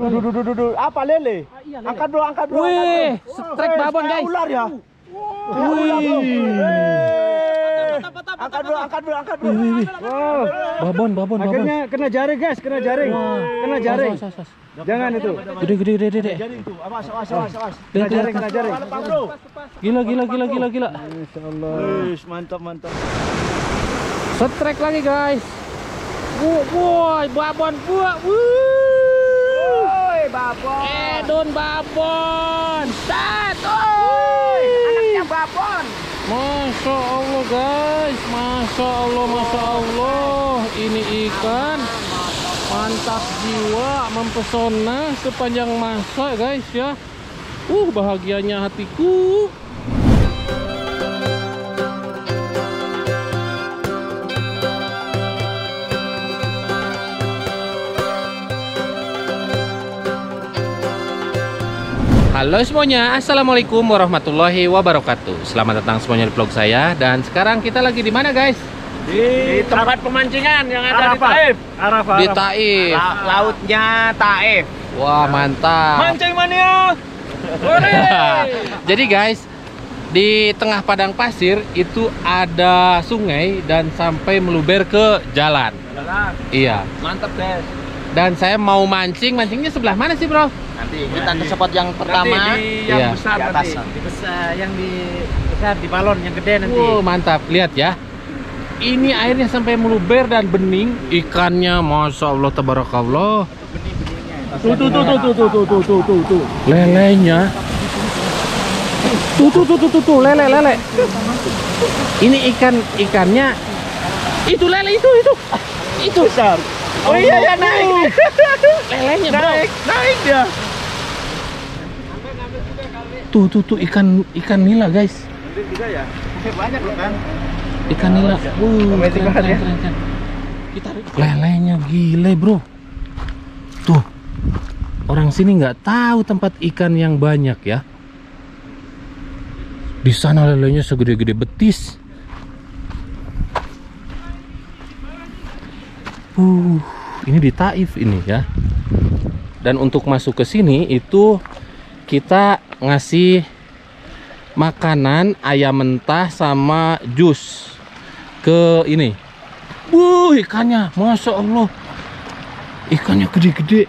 Duh, apa lele? Iya, lele. Angkat dulu, angkat dulu. Wih, strike babon guys. Ular ya. Angkat dulu, angkat dulu, angkat dulu. Babon, babon, babon. Akhirnya kena jaring guys, kena jaring. Kena jaring. Jangan itu. Gede. Awas. Kena jaring, kena jaring. Gila. Masyaallah. Wih, mantap. Strike lagi guys. Woi, babon, woi. Babon. Edun babon. Satu. Anaknya babon. Masya Allah guys, Masya Allah. Ini ikan mantap jiwa, mempesona sepanjang masa guys ya. Bahagianya hatiku. Halo semuanya, assalamualaikum warahmatullahi wabarakatuh. Selamat datang semuanya di vlog saya. Dan sekarang kita lagi di mana guys? Di tempat pemancingan yang ada Araf, di Taif. Araf. Di Taif. Lautnya Taif. Wah mantap. Mancing mania. Jadi guys, di tengah padang pasir itu ada sungai dan sampai meluber ke jalan. Iya. Mantap guys. Dan saya mau mancing, mancingnya sebelah mana sih bro? Nanti kita ke spot yang pertama nanti, yang besar di atas nanti. Yang di besar di balon yang gede nanti. Mantap, lihat ya. Ini airnya sampai meluber dan bening, ikannya masya Allah tabarakallah. Tuh. Lelenya. Tuh lele. Ini ikannya. Itu lele itu. Itu besar. Oh iya naik. Lelenya naik dia. Tuh ikan nila guys. Ya. Banyak loh kan. Ikan nila. Keren. Lelenya gile bro. Tuh. Orang sini nggak tahu tempat ikan yang banyak ya. Di sana lelenya segede-gede betis. Ini di Taif ini ya. Dan untuk masuk ke sini itu kita ngasih makanan ayam mentah sama jus ke ini. Ikannya masya Allah. Ikannya gede-gede.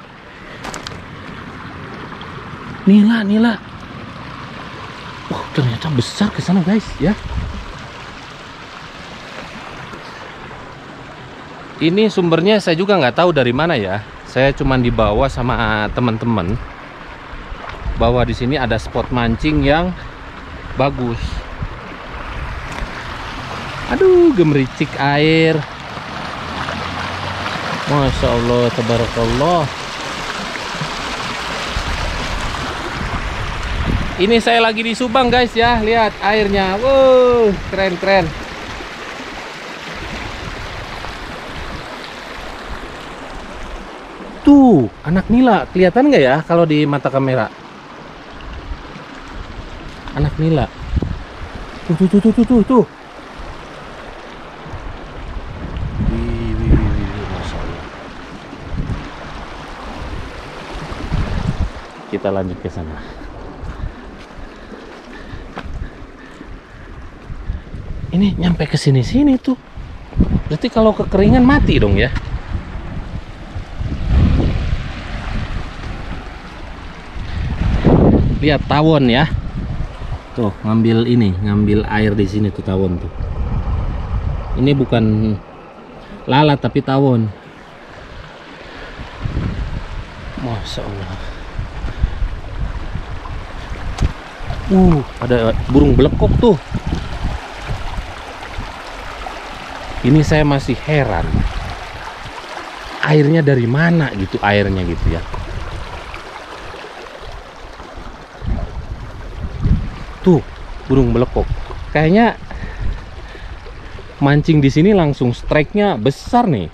Nila. Ternyata besar ke sana guys ya. Ini sumbernya saya juga nggak tahu dari mana ya. Saya cuma dibawa sama teman-teman bahwa di sini ada spot mancing yang bagus. Aduh, gemericik air. Masya Allah, tabarakallah. Ini saya lagi di Subang guys ya. Lihat airnya. Wow, keren. Anak nila kelihatan nggak ya kalau di mata kamera? Anak nila. Tuh. Wih, kita lanjut ke sana. Ini nyampe ke sini tuh. Berarti kalau kekeringan mati dong ya. Lihat tawon ya. Tuh, ngambil air di sini tuh tawon tuh. Ini bukan lalat tapi tawon. Masya Allah. Ada burung belekok tuh. Ini saya masih heran. Airnya dari mana gitu ya. Tuh, burung belekok. Kayaknya mancing di sini langsung strike-nya besar nih.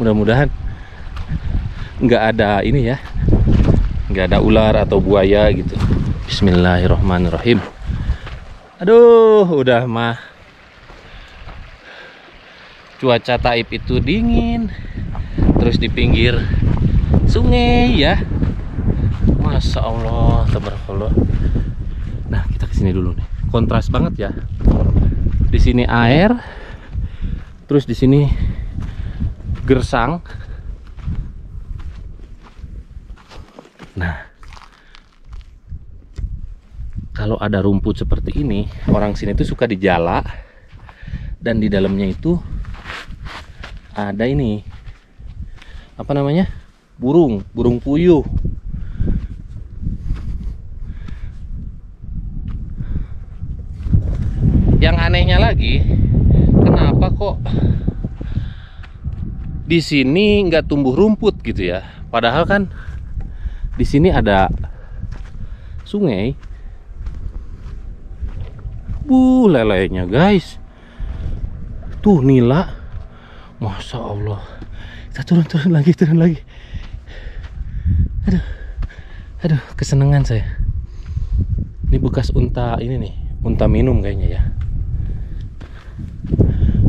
Mudah-mudahan nggak ada ini ya. Nggak ada ular atau buaya gitu. Bismillahirrahmanirrahim. Aduh, udah mah. Cuaca Taif itu dingin. terus di pinggir sungai ya. Masya Allah, tabarakallah. Nah, kita kesini dulu nih. Kontras banget ya. Di sini air, terus di sini gersang. Nah, kalau ada rumput seperti ini, orang sini tuh suka dijala, dan di dalamnya itu ada ini, apa namanya, burung puyuh. Yang anehnya lagi, kenapa kok di sini nggak tumbuh rumput gitu ya? Padahal kan di sini ada sungai. Bu, lelenya guys, tuh nila. Masya Allah, kita turun lagi. Aduh, kesenangan saya. Ini bekas unta ini nih, unta minum kayaknya ya.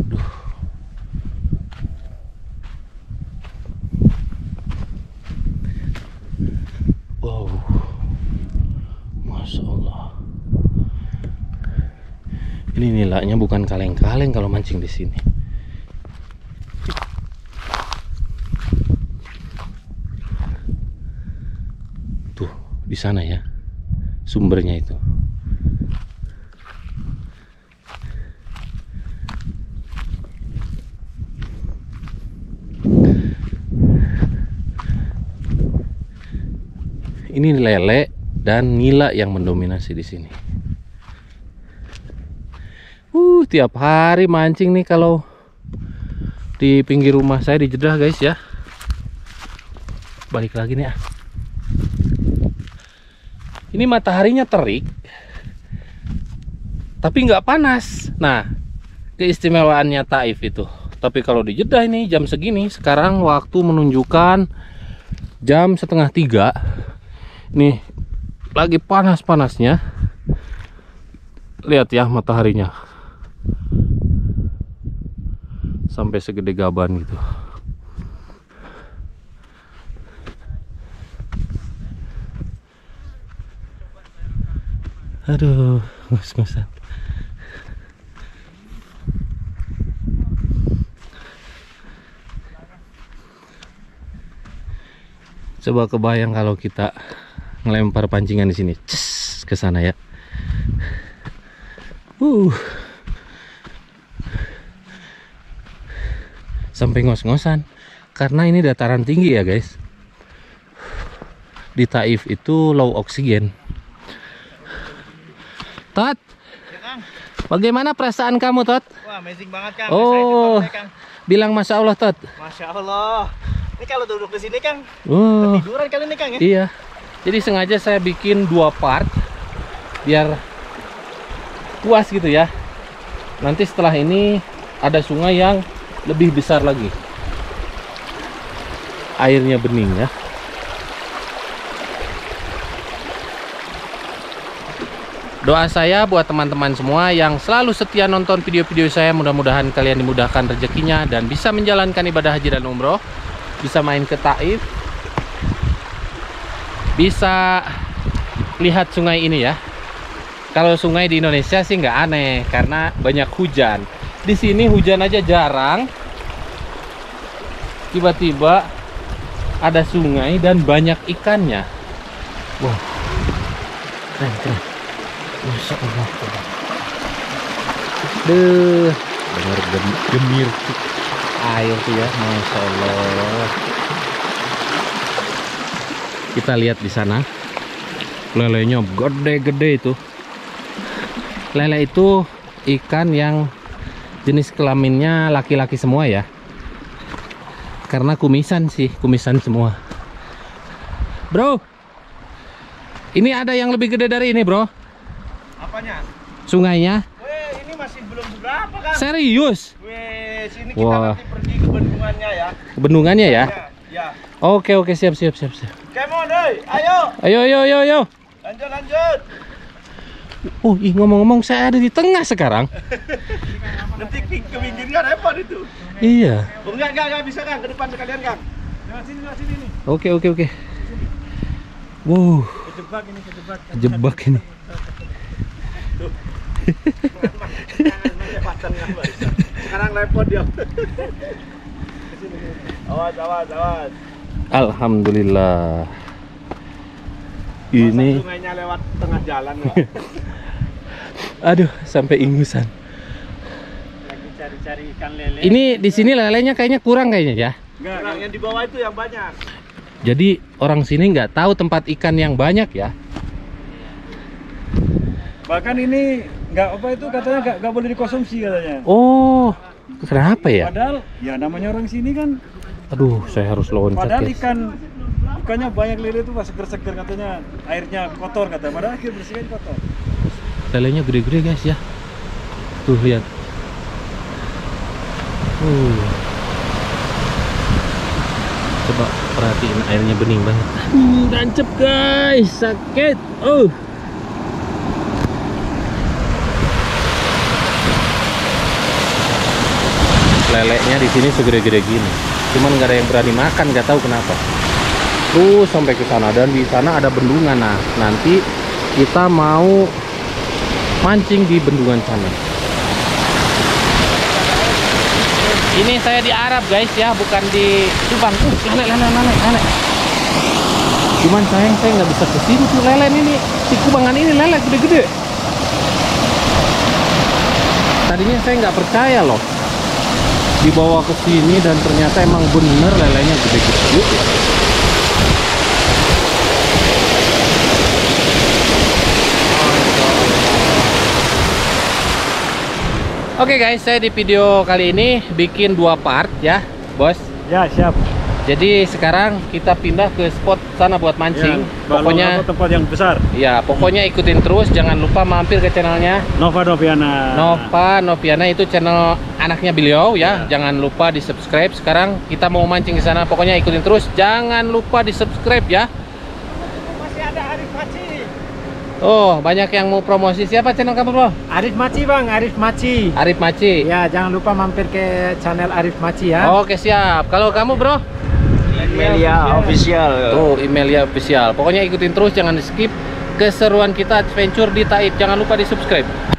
Aduh. Wow, Masya Allah. Ini nilainya bukan kaleng-kaleng kalau mancing di sini. Tuh, di sana ya sumbernya itu. Ini lele dan nila yang mendominasi di sini. Tiap hari mancing nih kalau di pinggir rumah saya di Jeddah guys ya. Balik lagi nih ya. Ini mataharinya terik, tapi nggak panas. Nah, keistimewaannya Taif itu. Tapi kalau di Jeddah ini jam segini, sekarang waktu menunjukkan jam 2:30. Nih lagi panas-panasnya. Lihat ya mataharinya. Sampai segede gaban gitu. Aduh, ngus-ngusan. Coba kebayang kalau kita ngelempar pancingan di sini, ces, ke sana ya. Sampai ngos-ngosan, karena ini dataran tinggi ya guys. Di Taif itu low oksigen. Tot, bagaimana perasaan kamu Tot? Wah, amazing banget Kang. Oh, saya, Kang. Bilang Masya Allah Tot. Masya Allah. Ini kalau duduk di sini Kang, ketiduran kali ini Kang ya? Iya. Jadi sengaja saya bikin 2 part biar puas gitu ya. Nanti setelah ini ada sungai yang lebih besar lagi, airnya bening ya. Doa saya buat teman-teman semua yang selalu setia nonton video-video saya, mudah-mudahan kalian dimudahkan rezekinya dan bisa menjalankan ibadah haji dan umroh, bisa main ke Taif, bisa lihat sungai ini ya. Kalau sungai di Indonesia sih nggak aneh karena banyak hujan. Di sini hujan aja jarang, tiba-tiba ada sungai dan banyak ikannya. Wow, keren. Masya Allah. Duh, gemir air tuh ya, Masya Allah. Kita lihat di sana, lelenya gede-gede itu. Lele itu ikan yang jenis kelaminnya laki-laki semua ya, karena kumisan semua. Bro, ini ada yang lebih gede dari ini bro. Apanya? Sungainya. Weh, ini masih belum seberapa kan? Serius? Weh, sini kita nanti pergi ke bendungannya ya. Ke bendungannya ya? Ya. Oke, siap. Come on, ayo. Lanjut. Ngomong-ngomong saya ada di tengah sekarang. Nanti ke pinggir kan repot itu. Iya. Enggak bisa Kang, ke depan sekalian Kang. Sini. Oke. Wow. Kejebak ini. Sekarang repot dia. Awas. Alhamdulillah. Ini sungainya lewat tengah jalan. Aduh, sampai ingusan. Lagi cari-cari ikan lele. Ini di sini lelenya kayaknya kurang ya. Enggak, yang di bawah itu yang banyak. Jadi orang sini nggak tahu tempat ikan yang banyak ya. Bahkan ini katanya nggak boleh dikonsumsi katanya. Oh, kenapa ya? Padahal ya namanya orang sini kan. Aduh, saya harus loncat. Padahal ikannya banyak, lele itu masih seger-seger katanya, airnya kotor katanya, padahal akhir bersihkan kotor. Lelenya gede-gede guys ya. Tuh lihat. Coba perhatiin, airnya bening banget. Tancep guys, sakit. Leleknya di sini segede-gede gini. Cuman nggak ada yang berani makan, nggak tahu kenapa. Terus sampai ke sana, dan di sana ada bendungan. Nah, nanti kita mau mancing di bendungan sana. Ini saya di Arab guys ya, bukan di Subang. Lele. Cuman sayang saya nggak bisa kesini tuh lele ini. Si kubangan ini lele gede-gede. Tadinya saya nggak percaya loh. Dibawa ke sini dan ternyata emang bener lelenya gede-gede. Oke guys, saya di video kali ini bikin 2 part ya, bos. Ya, siap. Jadi sekarang kita pindah ke spot sana buat mancing. Ya, pokoknya tempat yang besar. Ya, pokoknya ikutin terus, jangan lupa mampir ke channelnya Nova Noviana. Nova Noviana itu channel anaknya beliau ya. Jangan lupa di-subscribe. Sekarang kita mau mancing ke sana, pokoknya ikutin terus. Jangan lupa di-subscribe ya. Masih ada Arif Maci. Oh, banyak yang mau promosi. Siapa channel kamu, Bro? Arif Maci, Bang. Arif Maci. Ya, jangan lupa mampir ke channel Arif Maci ya. Oke, siap. Kalau kamu, Bro? Imelia Official. Tuh, Imelia Official. Pokoknya ikutin terus, jangan di-skip keseruan kita adventure di Taif. Jangan lupa di-subscribe.